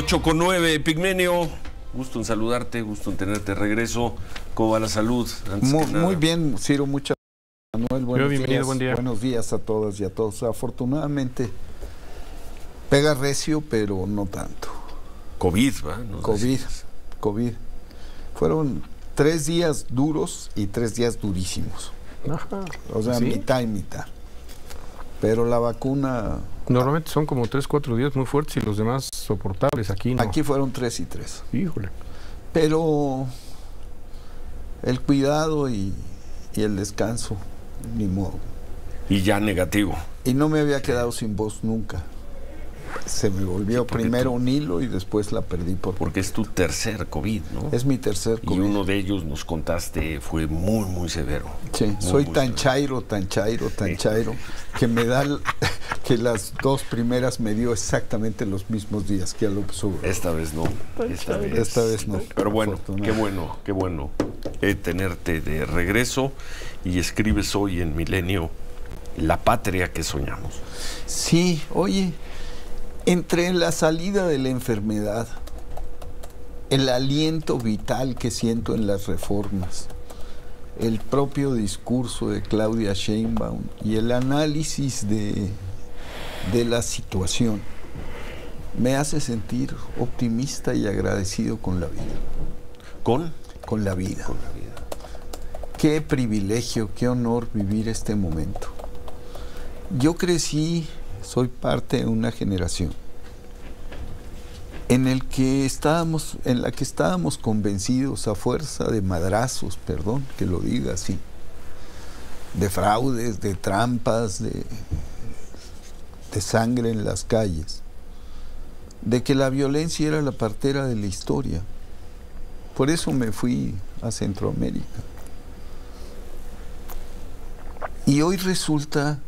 8:09, Epigmenio, gusto en saludarte, gusto en tenerte de regreso. ¿Cómo va la salud? Muy bien, Ciro, muchas gracias. Manuel, buen día. Buenos días a todas y a todos. Afortunadamente, pega recio, pero no tanto. COVID, ¿va? COVID. Fueron 3 días duros y 3 días durísimos. Ajá. O sea, ¿sí? Mitad y mitad. Pero la vacuna... Normalmente son como 3, 4 días muy fuertes y los demás soportables. Aquí no. Aquí fueron 3 y 3. Híjole. Pero el cuidado y el descanso, ni modo. Y ya negativo. Y no me había quedado sin voz nunca. Se me volvió primero un hilo y después la perdí por completo. Porque es tu tercer COVID, ¿no? Es mi tercer COVID. Y uno de ellos, nos contaste, fue muy, muy severo. Sí, soy tan chairo, que me da que las 2 primeras me dio exactamente los mismos días que a López Obrador. Esta vez no. Esta vez no. Pero bueno, qué bueno tenerte de regreso, y escribes hoy en Milenio la patria que soñamos. Sí, oye. Entre la salida de la enfermedad, el aliento vital que siento en las reformas, el propio discurso de Claudia Sheinbaum y el análisis de la situación, me hace sentir optimista y agradecido con la vida. Con la vida. Con la vida. Qué privilegio, qué honor vivir este momento. Yo crecí... Soy parte de una generación en la que estábamos convencidos a fuerza de madrazos, perdón que lo diga así, de fraudes, de trampas, de sangre en las calles, de que la violencia era la partera de la historia. Por eso me fui a Centroamérica. Y hoy resulta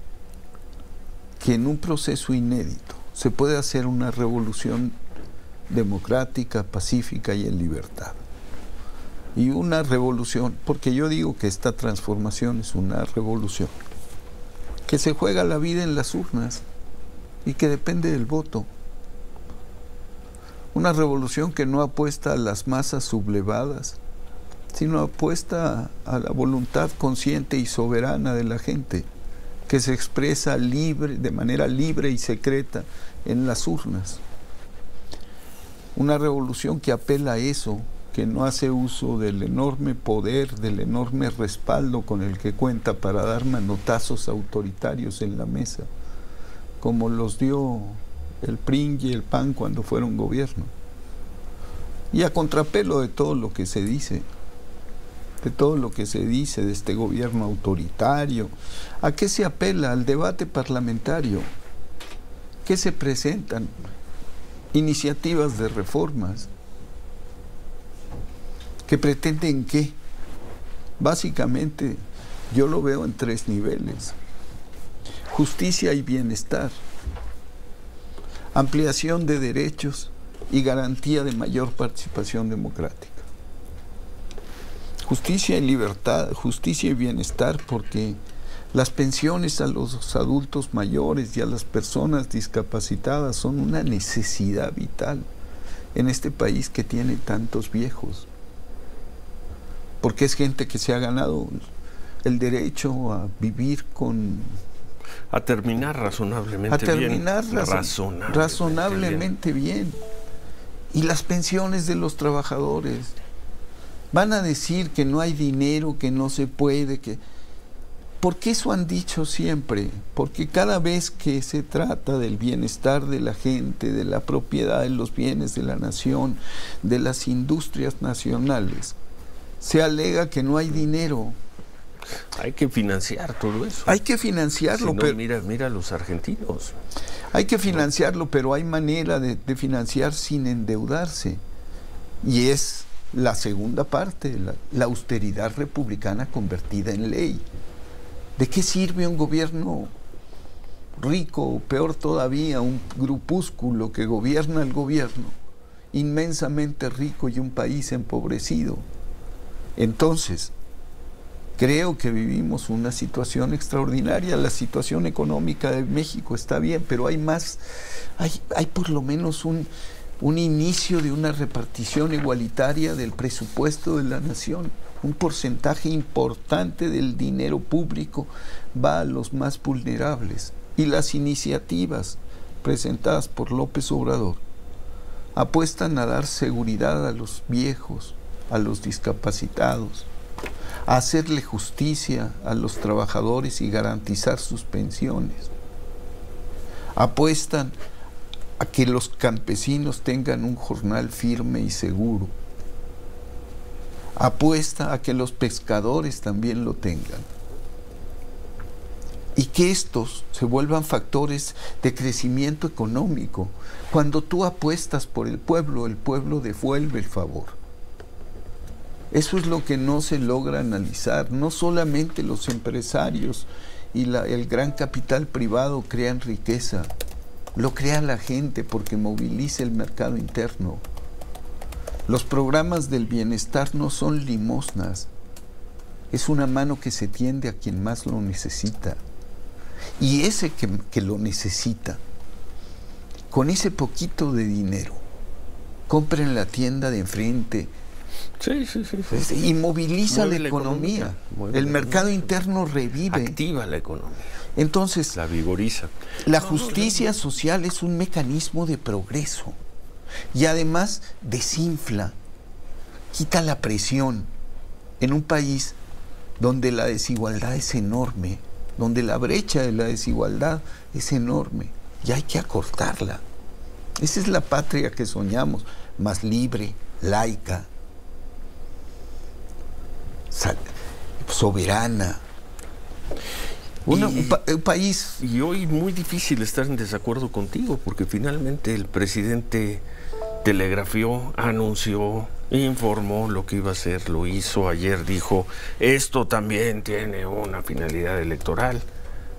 que en un proceso inédito se puede hacer una revolución democrática, pacífica y en libertad. Y una revolución, porque yo digo que esta transformación es una revolución, que se juega la vida en las urnas y que depende del voto. Una revolución que no apuesta a las masas sublevadas, sino apuesta a la voluntad consciente y soberana de la gente, que se expresa de manera libre y secreta en las urnas. Una revolución que apela a eso, que no hace uso del enorme poder, del enorme respaldo con el que cuenta para dar manotazos autoritarios en la mesa, como los dio el PRI y el PAN cuando fueron gobierno. Y a contrapelo de todo lo que se dice. De este gobierno autoritario. ¿A qué se apela? Al debate parlamentario. ¿Qué se presentan? Iniciativas de reformas. ¿Que pretenden qué? Básicamente, yo lo veo en 3 niveles. Justicia y bienestar. Ampliación de derechos y garantía de mayor participación democrática. Justicia y libertad, justicia y bienestar, porque las pensiones a los adultos mayores y a las personas discapacitadas son una necesidad vital en este país que tiene tantos viejos. Porque es gente que se ha ganado el derecho a vivir con... A terminar razonablemente bien. Y las pensiones de los trabajadores... Van a decir que no hay dinero, que no se puede, que... Porque eso han dicho siempre, porque cada vez que se trata del bienestar de la gente, de la propiedad de los bienes de la nación, de las industrias nacionales, se alega que no hay dinero. Hay que financiar todo eso. Hay que financiarlo, si no, pero... Mira a los argentinos. Hay que financiarlo, pero hay manera de financiar sin endeudarse. Y es... La segunda parte, la austeridad republicana convertida en ley. ¿De qué sirve un gobierno rico, o peor todavía, un grupúsculo que gobierna el gobierno, inmensamente rico, y un país empobrecido? Entonces, creo que vivimos una situación extraordinaria. La situación económica de México está bien, pero hay por lo menos un... un inicio de una repartición igualitaria del presupuesto de la nación. Un porcentaje importante del dinero público va a los más vulnerables. Y las iniciativas presentadas por López Obrador apuestan a dar seguridad a los viejos, a los discapacitados, a hacerle justicia a los trabajadores y garantizar sus pensiones. Apuestan a que los campesinos tengan un jornal firme y seguro. Apuesta a que los pescadores también lo tengan. Y que estos se vuelvan factores de crecimiento económico. Cuando tú apuestas por el pueblo devuelve el favor. Eso es lo que no se logra analizar. No solamente los empresarios y el gran capital privado crean riqueza. Lo crea la gente porque moviliza el mercado interno. Los programas del bienestar no son limosnas. Es una mano que se tiende a quien más lo necesita. Y ese que lo necesita, con ese poquito de dinero, compra en la tienda de enfrente. Sí, sí, sí, sí. Y moviliza la economía. El mercado interno revive. Activa la economía. Entonces, la vigoriza. La justicia social es un mecanismo de progreso. Y además desinfla, quita la presión en un país donde la desigualdad es enorme, donde la brecha de la desigualdad es enorme y hay que acortarla. Esa es la patria que soñamos, más libre, laica, soberana. Un país... Y hoy muy difícil estar en desacuerdo contigo, porque finalmente el presidente telegrafió, anunció, informó lo que iba a hacer, lo hizo. Ayer dijo, esto también tiene una finalidad electoral,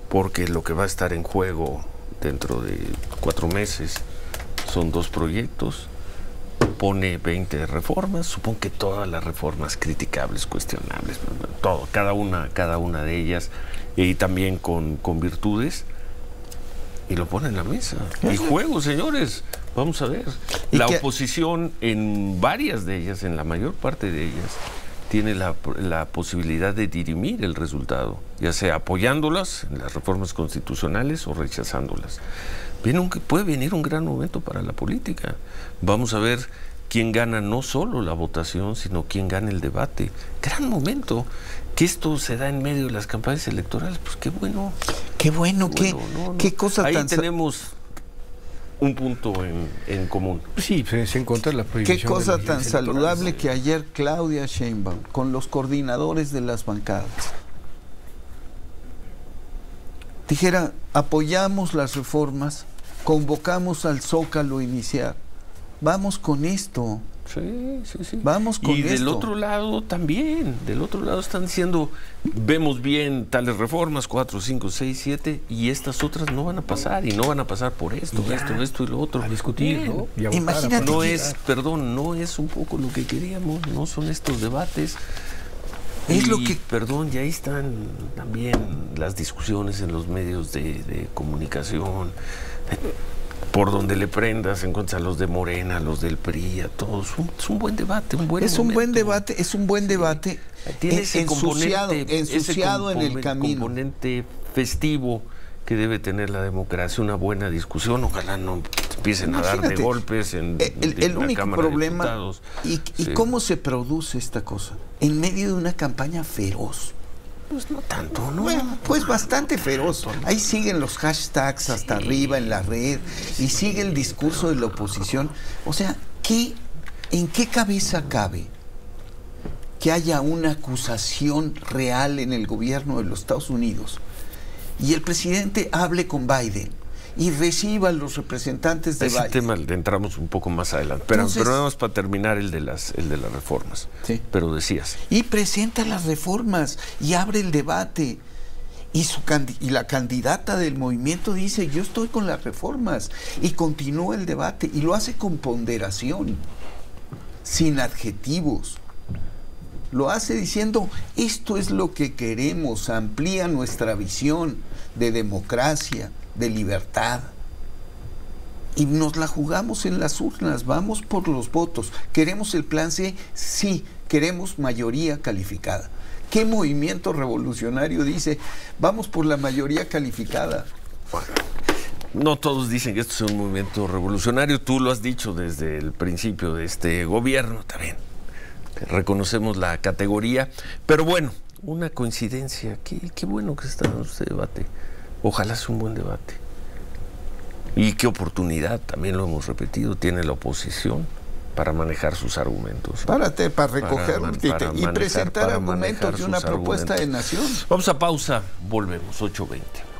porque lo que va a estar en juego dentro de 4 meses son 2 proyectos, pone 20 reformas, supongo que todas las reformas criticables, cuestionables, todo, cada una de ellas, y también con virtudes, y lo pone en la mesa. Y juego, señores, vamos a ver. La oposición en varias de ellas, en la mayor parte de ellas, tiene la posibilidad de dirimir el resultado, ya sea apoyándolas en las reformas constitucionales o rechazándolas. Puede venir un gran momento para la política. Vamos a ver quién gana no solo la votación, sino quién gana el debate. Gran momento. Que esto se da en medio de las campañas electorales, pues qué bueno. Qué cosa tan... Ahí tenemos un punto en común. Sí, se encuentra la prohibición. Qué cosa tan saludable que ayer Claudia Sheinbaum, con los coordinadores de las bancadas, dijera, apoyamos las reformas, convocamos al Zócalo a iniciar. Vamos con esto. Sí, sí, sí. Vamos con esto. Y del otro lado también, del otro lado están diciendo, vemos bien tales reformas, 4, 5, 6, 7, y estas otras no van a pasar, y no van a pasar por esto, ya, esto y lo otro. A discutir, ¿no? Y a imagínate. No es, perdón, no es un poco lo que queríamos, no son estos debates. Es lo que... Perdón, ya ahí están también las discusiones en los medios de comunicación. Por donde le prendas, encuentras a los de Morena, a los del PRI, a todos. Es un buen debate, un buen debate. Tiene ese ensuciado en el camino. Componente festivo que debe tener la democracia, una buena discusión. Ojalá no empiecen a dar de golpes en el único problema. ¿Y cómo se produce esta cosa? En medio de una campaña feroz. Pues no tanto, ¿no? Bueno, pues bastante feroz. Ahí siguen los hashtags hasta arriba en la red y sigue el discurso de la oposición. O sea, ¿en qué cabeza cabe que haya una acusación real en el gobierno de los Estados Unidos y el presidente hable con Biden y reciba a los representantes de Biden? Ese tema le entramos un poco más adelante. Pero nada más para terminar el de las reformas. Sí. Pero decías. Y presenta las reformas y abre el debate. Y la candidata del movimiento dice, yo estoy con las reformas. Y continúa el debate. Y lo hace con ponderación. Sin adjetivos. Lo hace diciendo, esto es lo que queremos. Amplía nuestra visión de democracia, de libertad. y nos la jugamos en las urnas, vamos por los votos. ¿Queremos el plan C? Sí, queremos mayoría calificada. ¿Qué movimiento revolucionario dice, vamos por la mayoría calificada? Bueno, no todos dicen que esto es un movimiento revolucionario, tú lo has dicho desde el principio de este gobierno, también reconocemos la categoría, pero bueno, una coincidencia, qué bueno que está en este debate, ojalá sea un buen debate. Y qué oportunidad, también lo hemos repetido, tiene la oposición para manejar sus argumentos. Párate, para recoger y presentar argumentos de una propuesta de nación. Vamos a pausa, volvemos, 8:20.